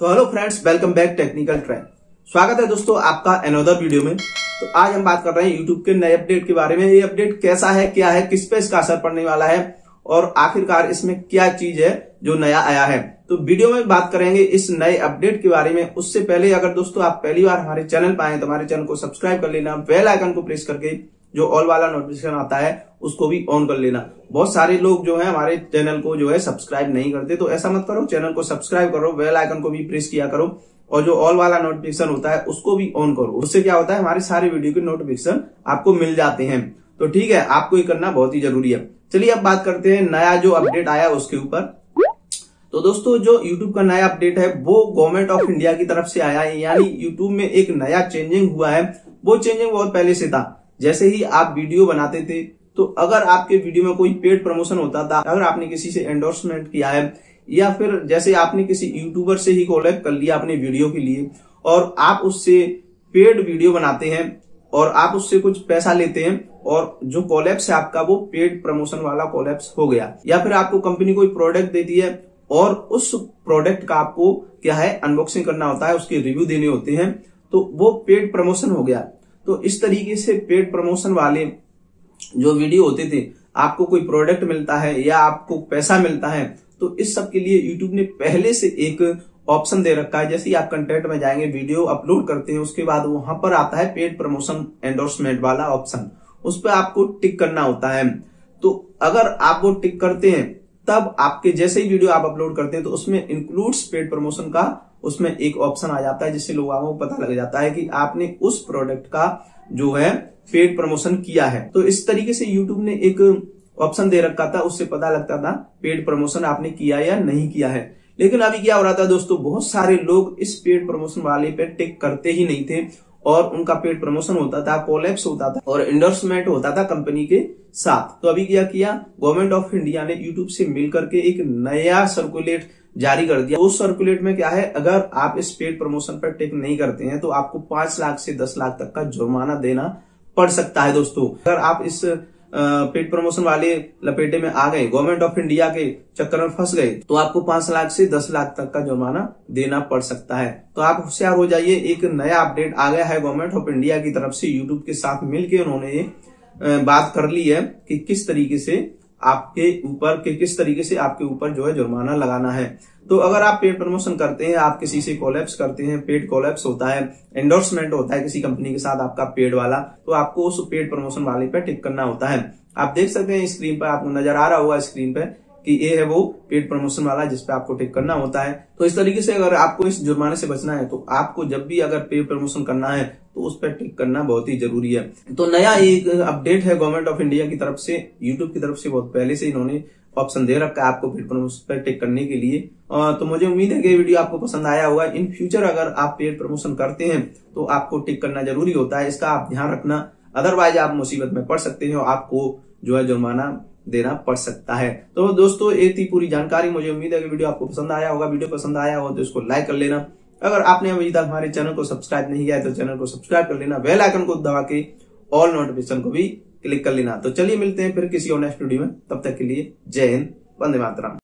तो hello friends, welcome back technical track. स्वागत है दोस्तों आपका अनदर वीडियो में। तो आज हम बात कर रहे हैं YouTube के नए अपडेट के बारे में। ये अपडेट कैसा है, क्या है, किस पे इसका असर पड़ने वाला है और आखिरकार इसमें क्या चीज है जो नया आया है, तो वीडियो में बात करेंगे इस नए अपडेट के बारे में। उससे पहले अगर दोस्तों आप पहली बार हमारे चैनल पर आए तो हमारे चैनल को सब्सक्राइब कर लेना, बेल आइकन को प्रेस करके जो ऑल वाला नोटिफिकेशन आता है उसको भी ऑन कर लेना। बहुत सारे लोग जो है हमारे चैनल को जो है सब्सक्राइब नहीं करते, तो ऐसा मत करो, चैनल को सब्सक्राइब करो, बेल आइकन को भी प्रेस किया करो और जो ऑल वाला नोटिफिकेशन होता है उसको भी ऑन करो। उससे क्या होता है, हमारे सारे वीडियो के नोटिफिकेशन आपको मिल जाते हैं। तो ठीक है, आपको ये करना बहुत ही जरूरी है। चलिए अब बात करते हैं नया जो अपडेट आया उसके ऊपर। तो दोस्तों जो YouTube का नया अपडेट है वो गवर्नमेंट ऑफ इंडिया की तरफ से आया है, यानी YouTube में एक नया चेंजिंग हुआ है। वो चेंजिंग बहुत पहले से था। जैसे ही आप वीडियो बनाते थे तो अगर आपके वीडियो में कोई पेड प्रमोशन होता था, अगर आपने किसी से एंडोर्समेंट किया है या फिर जैसे आपने किसी यूट्यूबर से ही कोलैब कर लिया अपने वीडियो के लिए और आप उससे पेड वीडियो बनाते हैं और आप उससे कुछ पैसा लेते हैं और जो कोलैब्स है आपका वो पेड प्रमोशन वाला कोलैब्स हो गया, या फिर आपको कंपनी कोई प्रोडक्ट देती है और उस प्रोडक्ट का आपको क्या है अनबॉक्सिंग करना होता है, उसके रिव्यू देने होते हैं, तो वो पेड प्रमोशन हो गया। तो इस तरीके से पेड प्रमोशन वाले जो वीडियो होते थे, आपको कोई प्रोडक्ट मिलता है या आपको पैसा मिलता है, तो इस सब के लिए YouTube ने पहले से एक ऑप्शन दे रखा है। जैसे ही आप कंटेंट में जाएंगे, वीडियो अपलोड करते हैं, उसके बाद वहां पर आता है पेड प्रमोशन एंडोर्समेंट वाला ऑप्शन, उस पर आपको टिक करना होता है। तो अगर आप वो टिक करते हैं तब आपके जैसे ही वीडियो आप अपलोड करते हैं तो उसमें इंक्लूड्स पेड प्रमोशन का उसमें एक ऑप्शन आ जाता है, जिससे लोगों को पता लग जाता है कि आपने उस प्रोडक्ट का जो है पेड प्रमोशन किया है। तो इस तरीके से YouTube ने एक ऑप्शन दे रखा था, उससे पता लगता था पेड प्रमोशन आपने किया या नहीं किया है। लेकिन अभी क्या हो रहा था दोस्तों, बहुत सारे लोग इस पेड प्रमोशन वाले पे टिक करते ही नहीं थे और उनका पेड प्रमोशन होता था, कोलैब्स होता था और एंडोर्समेंट होता था कंपनी के साथ। तो अभी क्या किया, गवर्नमेंट ऑफ इंडिया ने यूट्यूब से मिलकर के एक नया सर्कुलेट जारी कर दिया। उस सर्कुलेट में क्या है, अगर आप इस पेड प्रमोशन पर टिक नहीं करते हैं तो आपको 5 लाख से 10 लाख तक का जुर्माना देना पड़ सकता है। दोस्तों अगर आप इस पेड प्रमोशन वाले लपेटे में आ गए, गवर्नमेंट ऑफ इंडिया के चक्कर में फंस गए, तो आपको 5 लाख से 10 लाख तक का जुर्माना देना पड़ सकता है। तो आप होशियार हो जाइए। एक नया अपडेट आ गया है गवर्नमेंट ऑफ इंडिया की तरफ से, यूट्यूब के साथ मिलकर उन्होंने ये बात कर ली है कि किस तरीके से आपके ऊपर जो है जुर्माना लगाना है। तो अगर आप पेड प्रमोशन करते हैं, आप किसी से कोलैब्स करते हैं, पेड कोलैब्स होता है, एंडोर्समेंट होता है किसी कंपनी के साथ आपका पेड वाला, तो आपको उस पेड प्रमोशन वाले पे टिक करना होता है। आप देख सकते हैं स्क्रीन पर, आपको नजर आ रहा होगा स्क्रीन पर कि ये है वो पेड प्रमोशन वाला जिसपे आपको टिक करना होता है। तो इस तरीके से अगर आपको इस जुर्माने से बचना है तो आपको जब भी अगर पेड प्रमोशन करना है तो उस पर टिक करना बहुत ही जरूरी है। तो नया एक अपडेट है गवर्नमेंट ऑफ इंडिया की तरफ से, यूट्यूब की तरफ से बहुत पहले से इन्होंने ऑप्शन दे रखा है आपको पेड प्रमोशन पर टिक करने के लिए। तो मुझे उम्मीद है कि ये वीडियो आपको पसंद आया होगा। इन फ्यूचर अगर आप पेड प्रमोशन करते हैं तो आपको टिक करना जरूरी होता है, इसका आप ध्यान रखना, अदरवाइज आप मुसीबत में पड़ सकते हैं, आपको जो है जुर्माना देना पड़ सकता है। तो दोस्तों ये थी पूरी जानकारी। मुझे उम्मीद है कि वीडियो आपको पसंद आया होगा। वीडियो पसंद आया हो तो इसको लाइक कर लेना। अगर आपने अभी तक हमारे चैनल को सब्सक्राइब नहीं किया है तो चैनल को सब्सक्राइब कर लेना, बेल आइकन को दबा के ऑल नोटिफिकेशन को भी क्लिक कर लेना। तो चलिए मिलते हैं फिर किसी और नेक्स्ट वीडियो में। तब तक के लिए जय हिंद, वंदे मातरम।